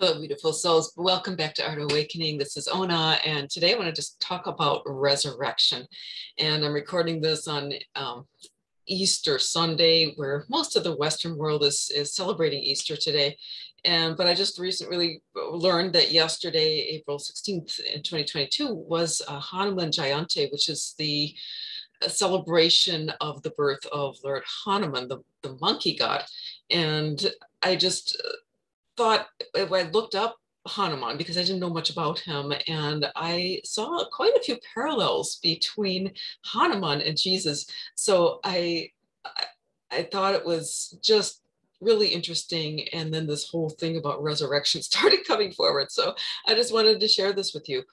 Hello, beautiful souls. Welcome back to Art of Awakening. This is Ona, and today I want to just talk about resurrection. And I'm recording this on Easter Sunday, where most of the Western world is celebrating Easter today. But I just recently learned that yesterday, April 16th, 2022, was Hanuman Jayanti, which is the celebration of the birth of Lord Hanuman, the monkey god. And I just thought, I looked up Hanuman because I didn't know much about him, and I saw quite a few parallels between Hanuman and Jesus. So I thought it was just really interesting. And then this whole thing about resurrection started coming forward. So I just wanted to share this with you.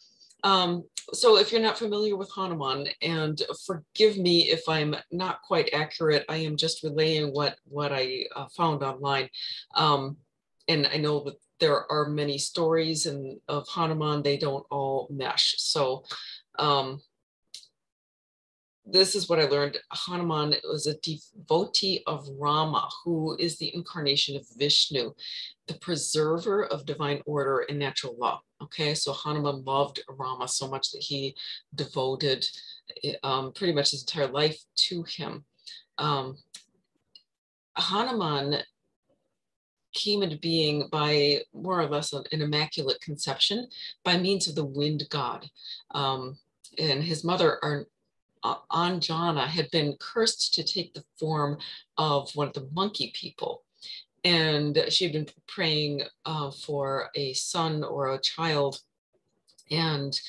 So if you're not familiar with Hanuman, and forgive me if I'm not quite accurate, I am just relaying what I found online. And I know that there are many stories of Hanuman, they don't all mesh. So this is what I learned. Hanuman was a devotee of Rama, who is the incarnation of Vishnu, the preserver of divine order and natural law. Okay, so Hanuman loved Rama so much that he devoted pretty much his entire life to him. Hanuman came into being by more or less an immaculate conception by means of the wind god. And his mother, Anjana, had been cursed to take the form of one of the monkey people. And she had been praying for a son or a child. And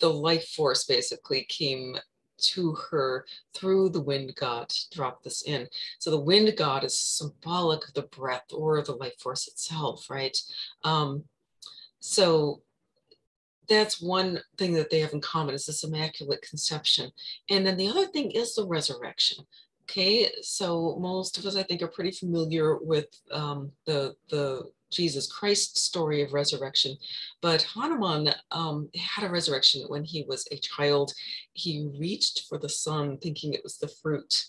the life force basically came to her through the wind god. Drop this in. So the wind god is symbolic of the breath or the life force itself, right? So that's one thing that they have in common, is this immaculate conception. And then the other thing is the resurrection. Okay, so most of us, I think, are pretty familiar with the Jesus Christ story of resurrection, but Hanuman had a resurrection when he was a child. He reached for the sun thinking it was the fruit,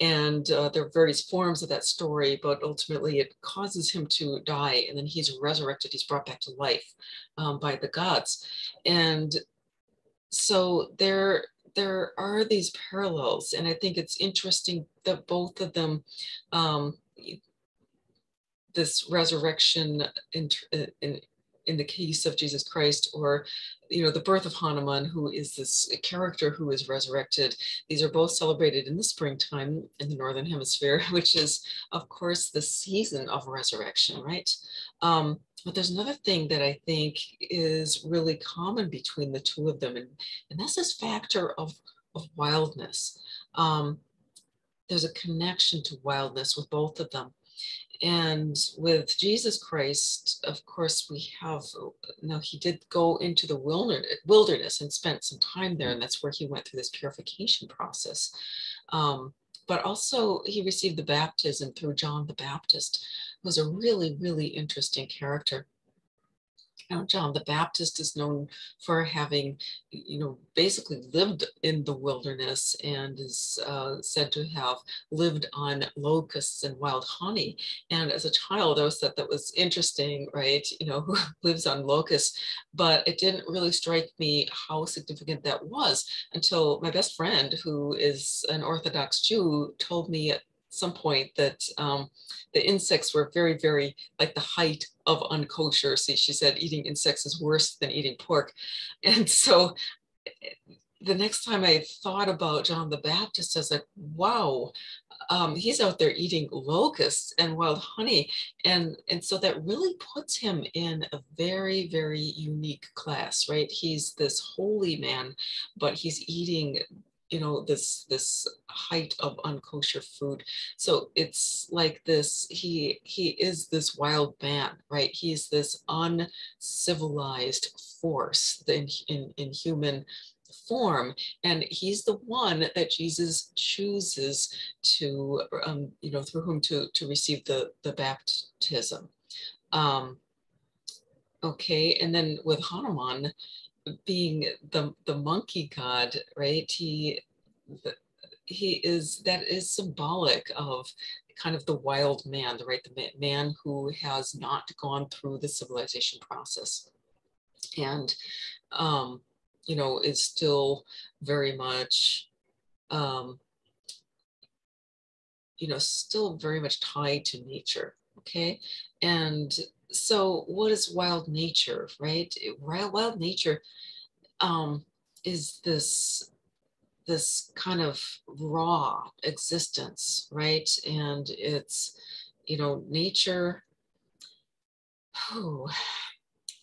and there are various forms of that story, but ultimately it causes him to die, and then he's resurrected, he's brought back to life by the gods. And so there are these parallels, and I think it's interesting that both of them, this resurrection in the case of Jesus Christ, or, you know, the birth of Hanuman, who is this character who is resurrected. These are both celebrated in the springtime in the Northern Hemisphere, which is, of course, the season of resurrection, right? But there's another thing that I think is really common between the two of them, and that's this factor of wildness. There's a connection to wildness with both of them. And with Jesus Christ, of course, we have, now he did go into the wilderness and spent some time there, and that's where he went through this purification process. But also he received the baptism through John the Baptist, who was a really, really interesting character. Now, John the Baptist is known for having, you know, basically lived in the wilderness, and is said to have lived on locusts and wild honey. And as a child, I always thought that was interesting, right? You know, who lives on locusts? But it didn't really strike me how significant that was until my best friend, who is an Orthodox Jew, told me at some point that the insects were very, very like the height of unkosher. See, she said eating insects is worse than eating pork. And so the next time I thought about John the Baptist, I was like, wow, he's out there eating locusts and wild honey. And so that really puts him in a very, very unique class, right? He's this holy man, but he's eating, you know, this height of unkosher food. So it's like this, he is this wild man, right? He's this uncivilized force in human form. And he's the one that Jesus chooses to, you know, through whom to receive the baptism. Okay, and then with Hanuman, being the monkey god, right? He is, that is symbolic of kind of the wild man, right? The man who has not gone through the civilization process and, you know, is still very much, you know, still very much tied to nature, okay? And so what is wild nature, right? Wild nature is this kind of raw existence, right? And it's, you know, nature, oh,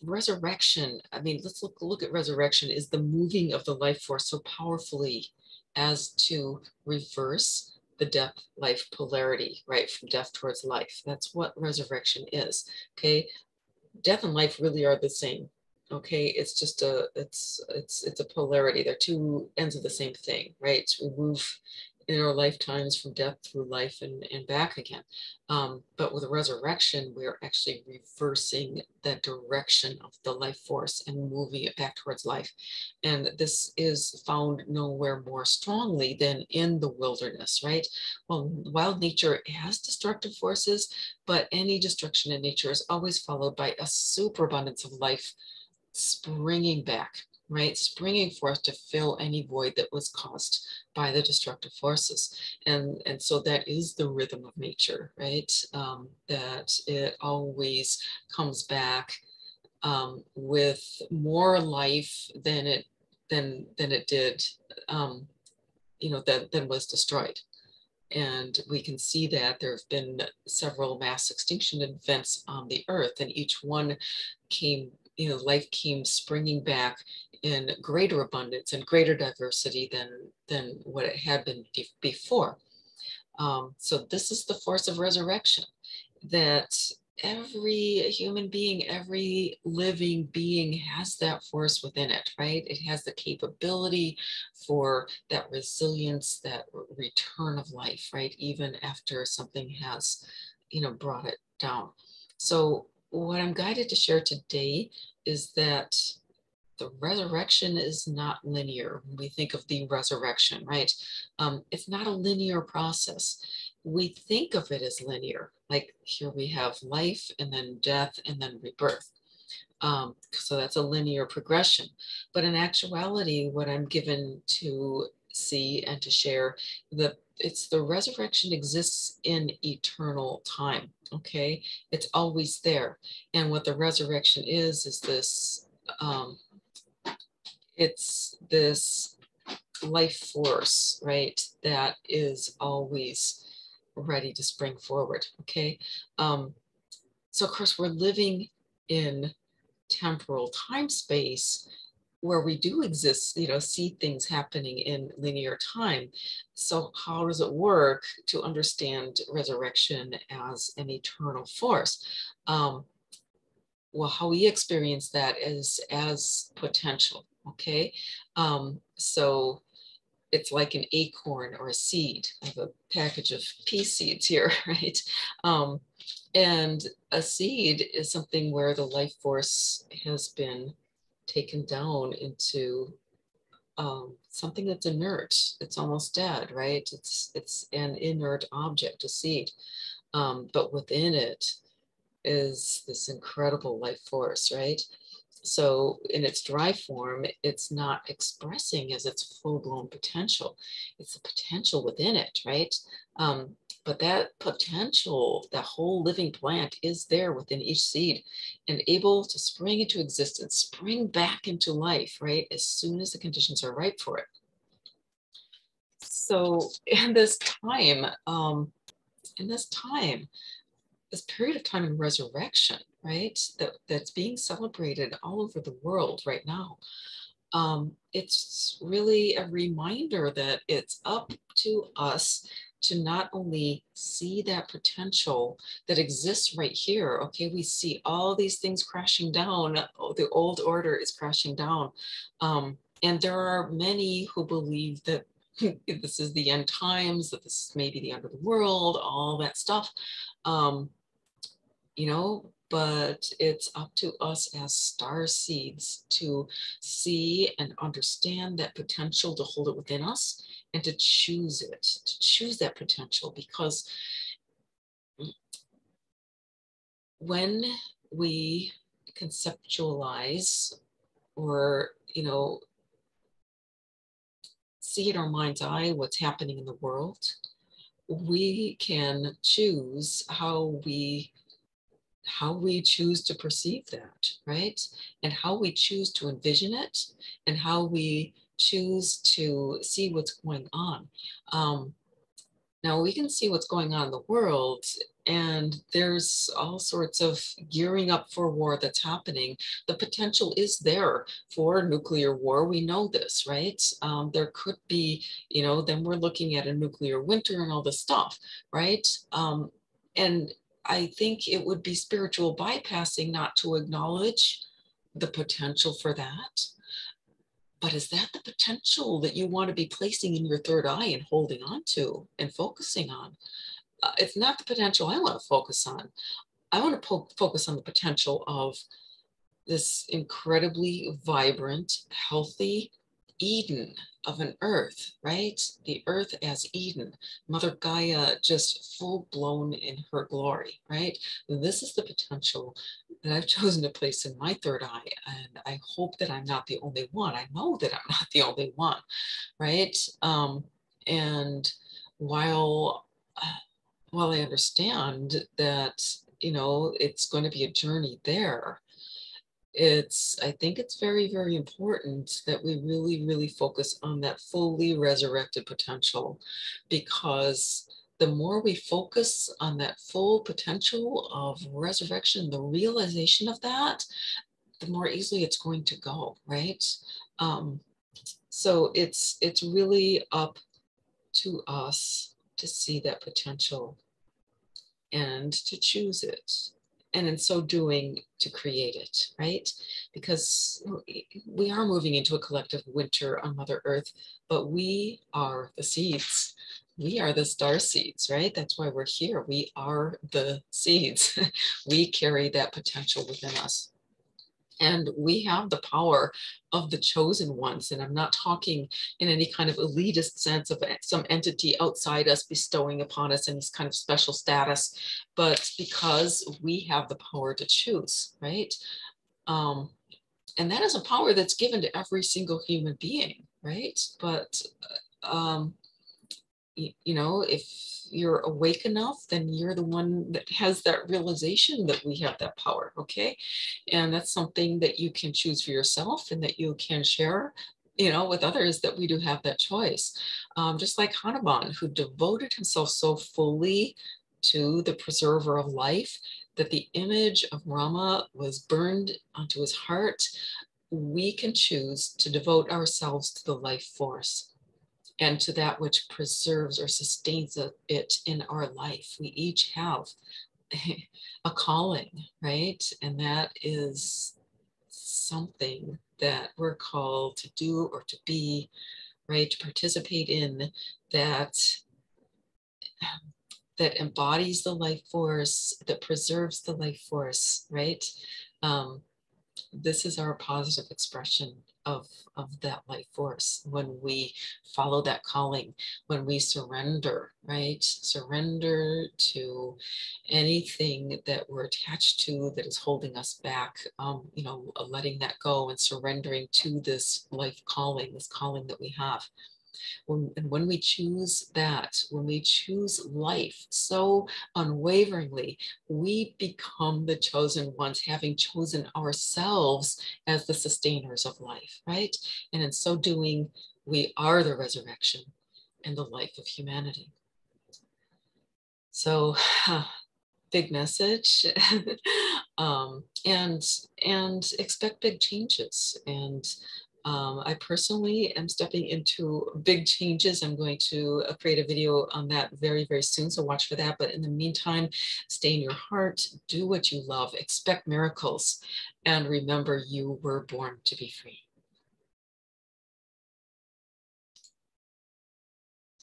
resurrection. I mean, let's look at resurrection is the moving of the life force so powerfully as to reverse the death-life polarity, right? From death towards life. That's what resurrection is, okay? Death and life really are the same, okay? It's just it's a polarity. They're two ends of the same thing, right? We move in our lifetimes from death through life and back again. But with resurrection, we're actually reversing the direction of the life force and moving it back towards life. And this is found nowhere more strongly than in the wilderness, right? Well, wild nature has destructive forces, but any destruction in nature is always followed by a superabundance of life springing back, right? Springing forth to fill any void that was caused by the destructive forces. And so that is the rhythm of nature, right? That it always comes back with more life than it did, you know, than was destroyed. And we can see that there have been several mass extinction events on the earth, and each one came, you know, life came springing back in greater abundance and greater diversity than what it had been before. So this is the force of resurrection, that every human being, every living being has that force within it, right? It has the capability for that resilience, that return of life, right? Even after something has, you know, brought it down. So what I'm guided to share today is that the resurrection is not linear. When we think of the resurrection, right? It's not a linear process. We think of it as linear. Like here we have life and then death and then rebirth. So that's a linear progression. But in actuality, what I'm given to see and to share, it's the resurrection exists in eternal time, okay? It's always there. And what the resurrection is this, it's this life force, right? That is always ready to spring forward, okay? So of course we're living in temporal time space where we do exist, you know, see things happening in linear time. So how does it work to understand resurrection as an eternal force? Well, how we experience that is as potential, okay? So it's like an acorn or a seed. I have a package of pea seeds here, right? And a seed is something where the life force has been taken down into something that's inert. It's almost dead, right? It's an inert object, a seed. But within it is this incredible life force, right? So in its dry form, it's not expressing as its full-blown potential. It's the potential within it, right? But that potential, that whole living plant is there within each seed and able to spring into existence, spring back into life, right? As soon as the conditions are ripe for it. So in this time, this period of time in resurrection, right? That's being celebrated all over the world right now. It's really a reminder that it's up to us to not only see that potential that exists right here, okay, we see all these things crashing down, the old order is crashing down. And there are many who believe that this is the end times, that this may be the end of the world, all that stuff, you know, but it's up to us as star seeds to see and understand that potential, to hold it within us, and to choose it, to choose that potential, because when we conceptualize or, see in our mind's eye what's happening in the world, we can choose how we choose to perceive that, right? And how we choose to envision it and how we choose to see what's going on. Now we can see what's going on in the world, and there's all sorts of gearing up for war that's happening. The potential is there for nuclear war. We know this, right? There could be, then we're looking at a nuclear winter and all this stuff, right? And I think it would be spiritual bypassing not to acknowledge the potential for that. But is that the potential that you want to be placing in your third eye and holding on to and focusing on? It's not the potential I want to focus on. I want to focus on the potential of this incredibly vibrant, healthy Eden of an earth, right? The earth as Eden, Mother Gaia just full blown in her glory, right? This is the potential that I've chosen to place in my third eye. And I hope that I'm not the only one. I know that I'm not the only one, right? And while I understand that, it's going to be a journey there, I think it's very, very important that we really, really focus on that fully resurrected potential, because the more we focus on that full potential of resurrection, the realization of that, the more easily it's going to go, right? So it's really up to us to see that potential and to choose it. And in so doing, to create it, right? Because we are moving into a collective winter on Mother Earth, but we are the seeds. We are the star seeds, right? That's why we're here. We are the seeds. We carry that potential within us. And we have the power of the chosen ones. And I'm not talking in any kind of elitist sense of some entity outside us bestowing upon us any kind of special status, but because we have the power to choose, right? And that is a power that's given to every single human being, right? But, if you're awake enough, then you're the one that has that realization that we have that power, okay? And that's something that you can choose for yourself and that you can share, with others, that we do have that choice. Just like Hanuman, who devoted himself so fully to the preserver of life that the image of Rama was burned onto his heart, we can choose to devote ourselves to the life force and to that which preserves or sustains it in our life. We each have a calling, right? And that is something that we're called to do or to be, right? To participate in that embodies the life force, that preserves the life force, right? This is our positive expression of that life force, when we follow that calling, when we surrender, right? Surrender to anything that we're attached to that is holding us back, letting that go and surrendering to this life calling, this calling that we have. When we choose that, when we choose life so unwaveringly, we become the chosen ones, having chosen ourselves as the sustainers of life, right? And in so doing, we are the resurrection and the life of humanity. So, big message. And expect big changes. And I personally am stepping into big changes. I'm going to create a video on that very, very soon, so watch for that. But in the meantime, stay in your heart, do what you love, expect miracles, and remember you were born to be free.